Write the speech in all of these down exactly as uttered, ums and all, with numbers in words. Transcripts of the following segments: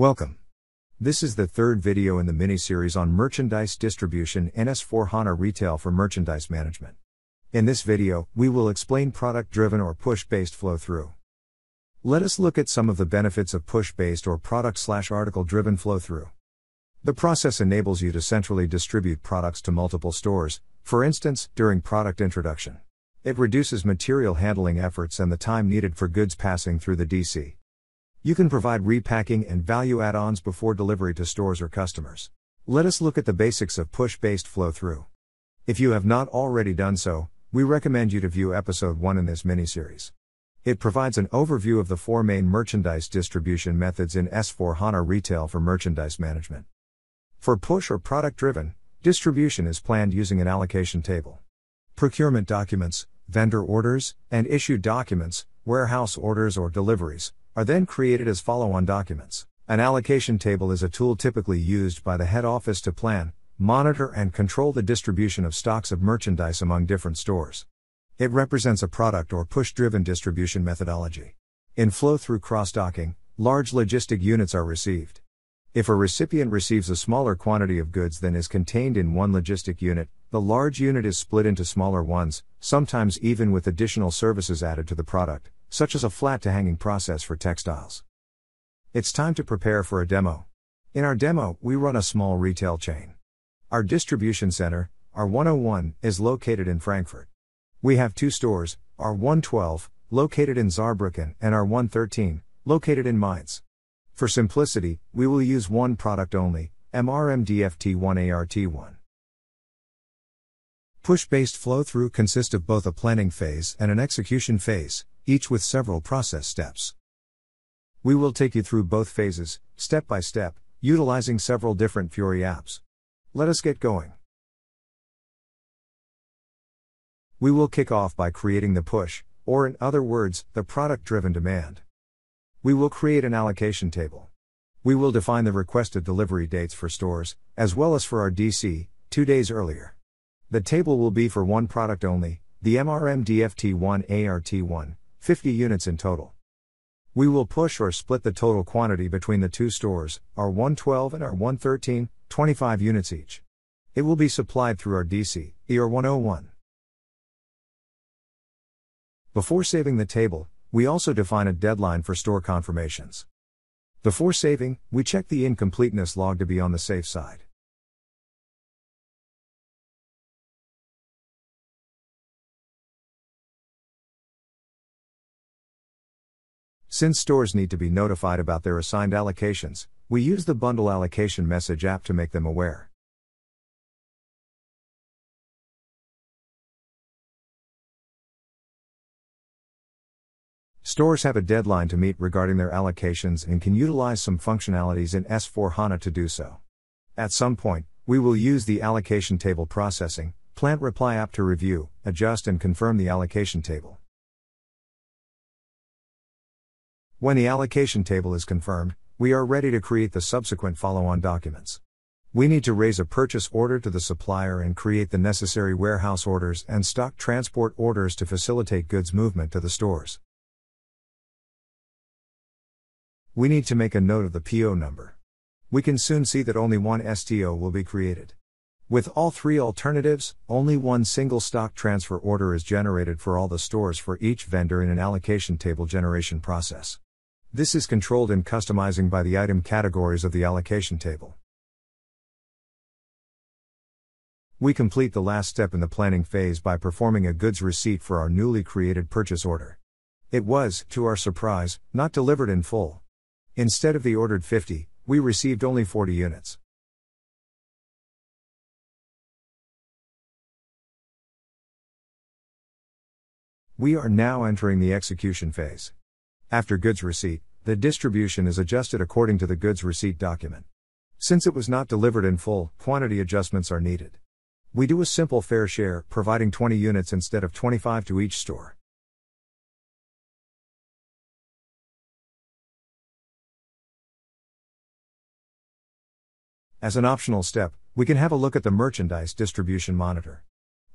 Welcome. This is the third video in the mini-series on merchandise distribution and S four HANA Retail for Merchandise Management. In this video, we will explain product-driven or push-based flow-through. Let us look at some of the benefits of push-based or product-slash-article-driven flow-through. The process enables you to centrally distribute products to multiple stores, for instance, during product introduction. It reduces material handling efforts and the time needed for goods passing through the D C. You can provide repacking and value add-ons before delivery to stores or customers. Let us look at the basics of push-based flow-through. If you have not already done so, we recommend you to view episode one in this miniseries. It provides an overview of the four main merchandise distribution methods in S four HANA Retail for Merchandise Management. For push or product-driven, distribution is planned using an allocation table. Procurement documents, vendor orders, and issue documents, warehouse orders or deliveries, are then created as follow-on documents. An allocation table is a tool typically used by the head office to plan, monitor and control the distribution of stocks of merchandise among different stores. It represents a product or push-driven distribution methodology. In flow-through cross-docking, large logistic units are received. If a recipient receives a smaller quantity of goods than is contained in one logistic unit, the large unit is split into smaller ones, sometimes even with additional services added to the product, such as a flat-to-hanging process for textiles. It's time to prepare for a demo. In our demo, we run a small retail chain. Our distribution center, R one oh one, is located in Frankfurt. We have two stores, R one twelve, located in Saarbrücken, and R one thirteen, located in Mainz. For simplicity, we will use one product only, M R M D F T one A R T one. Push-based flow-through consists of both a planning phase and an execution phase, each with several process steps. We will take you through both phases, step by step, utilizing several different Fiori apps. Let us get going. We will kick off by creating the push, or in other words, the product-driven demand. We will create an allocation table. We will define the requested delivery dates for stores, as well as for our D C, two days earlier. The table will be for one product only, the M R M D F T one A R T one, fifty units in total. We will push or split the total quantity between the two stores, R one twelve and R one thirteen, twenty-five units each. It will be supplied through our D C, E R one oh one. Before saving the table, we also define a deadline for store confirmations. Before saving, we check the incompleteness log to be on the safe side. Since stores need to be notified about their assigned allocations, we use the Bundle Allocation Message app to make them aware. Stores have a deadline to meet regarding their allocations and can utilize some functionalities in S four HANA to do so. At some point, we will use the Allocation Table Processing, Plant Reply app to review, adjust and confirm the allocation table. When the allocation table is confirmed, we are ready to create the subsequent follow-on documents. We need to raise a purchase order to the supplier and create the necessary warehouse orders and stock transport orders to facilitate goods movement to the stores. We need to make a note of the P O number. We can soon see that only one S T O will be created. With all three alternatives, only one single stock transfer order is generated for all the stores for each vendor in an allocation table generation process. This is controlled and customizing by the item categories of the allocation table. We complete the last step in the planning phase by performing a goods receipt for our newly created purchase order. It was, to our surprise, not delivered in full. Instead of the ordered fifty, we received only forty units. We are now entering the execution phase. After goods receipt, the distribution is adjusted according to the goods receipt document. Since it was not delivered in full, quantity adjustments are needed. We do a simple fair share, providing twenty units instead of twenty-five to each store. As an optional step, we can have a look at the merchandise distribution monitor.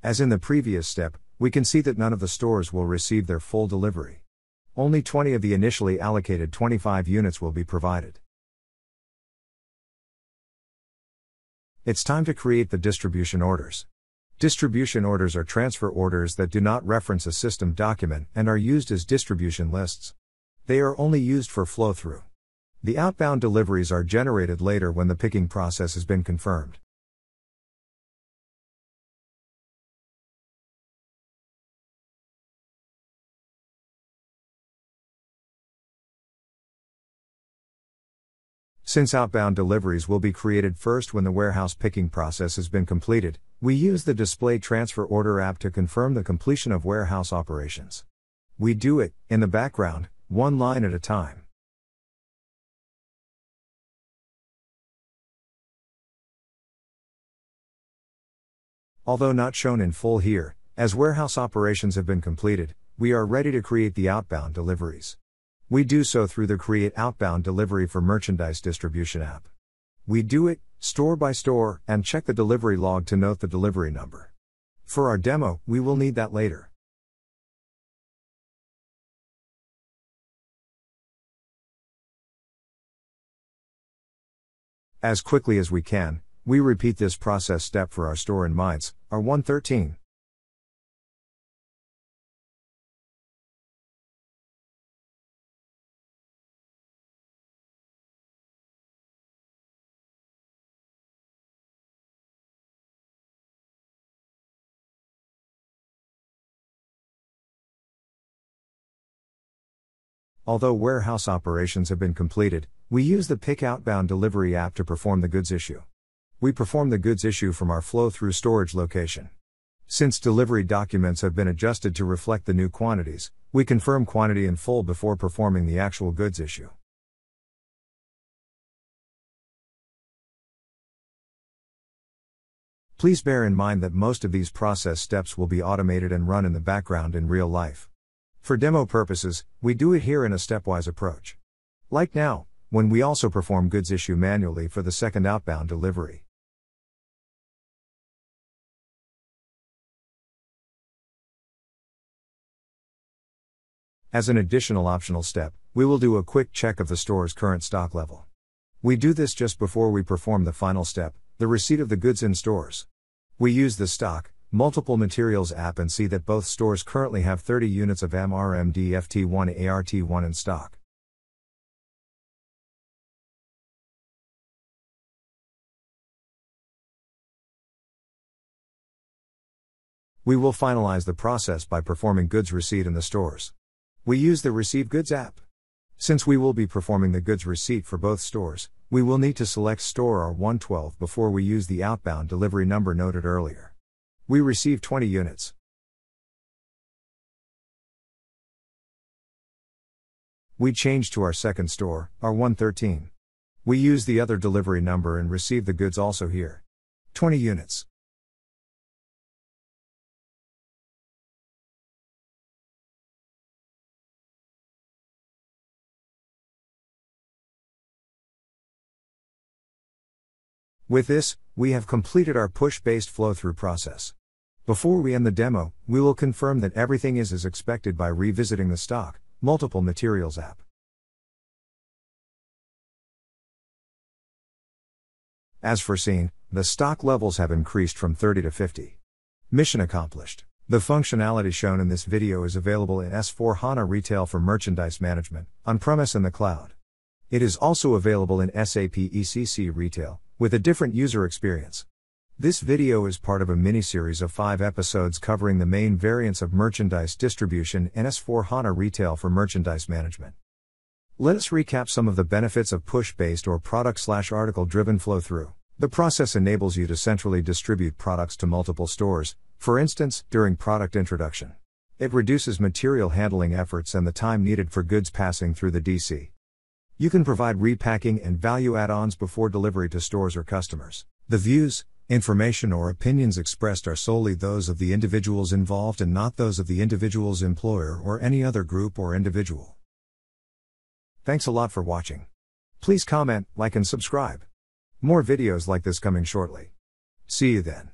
As in the previous step, we can see that none of the stores will receive their full delivery. Only twenty of the initially allocated twenty-five units will be provided. It's time to create the distribution orders. Distribution orders are transfer orders that do not reference a system document and are used as distribution lists. They are only used for flow-through. The outbound deliveries are generated later when the picking process has been confirmed. Since outbound deliveries will be created first when the warehouse picking process has been completed, we use the Display Transfer Order app to confirm the completion of warehouse operations. We do it, in the background, one line at a time. Although not shown in full here, as warehouse operations have been completed, we are ready to create the outbound deliveries. We do so through the Create Outbound Delivery for Merchandise Distribution app. We do it, store by store, and check the delivery log to note the delivery number. For our demo, we will need that later. As quickly as we can, we repeat this process step for our store in Mainz, R one thirteen. Although warehouse operations have been completed, we use the Pick Outbound Delivery app to perform the goods issue. We perform the goods issue from our flow-through storage location. Since delivery documents have been adjusted to reflect the new quantities, we confirm quantity in full before performing the actual goods issue. Please bear in mind that most of these process steps will be automated and run in the background in real life. For demo purposes, we do it here in a stepwise approach. Like now, when we also perform goods issue manually for the second outbound delivery. As an additional optional step, we will do a quick check of the store's current stock level. We do this just before we perform the final step, the receipt of the goods in stores. We use the stock, Multiple Materials app and see that both stores currently have thirty units of M R M D F T one A R T one in stock. We will finalize the process by performing goods receipt in the stores. We use the Receive Goods app. Since we will be performing the goods receipt for both stores, we will need to select store R one twelve before we use the outbound delivery number noted earlier. We receive twenty units. We change to our second store, R one thirteen. We use the other delivery number and receive the goods also here. twenty units. With this, we have completed our push-based flow-through process. Before we end the demo, we will confirm that everything is as expected by revisiting the stock, Multiple Materials app. As foreseen, the stock levels have increased from thirty to fifty. Mission accomplished. The functionality shown in this video is available in S four HANA Retail for Merchandise Management, on-premise and the cloud. It is also available in S A P E C C Retail, with a different user experience. This video is part of a mini-series of five episodes covering the main variants of merchandise distribution and S four HANA Retail for Merchandise Management. Let us recap some of the benefits of push-based or product-slash-article-driven flow-through. The process enables you to centrally distribute products to multiple stores, for instance, during product introduction. It reduces material handling efforts and the time needed for goods passing through the D C. You can provide repacking and value add-ons before delivery to stores or customers. The views, information or opinions expressed are solely those of the individuals involved and not those of the individual's employer or any other group or individual. Thanks a lot for watching. Please comment, like and subscribe. More videos like this coming shortly. See you then.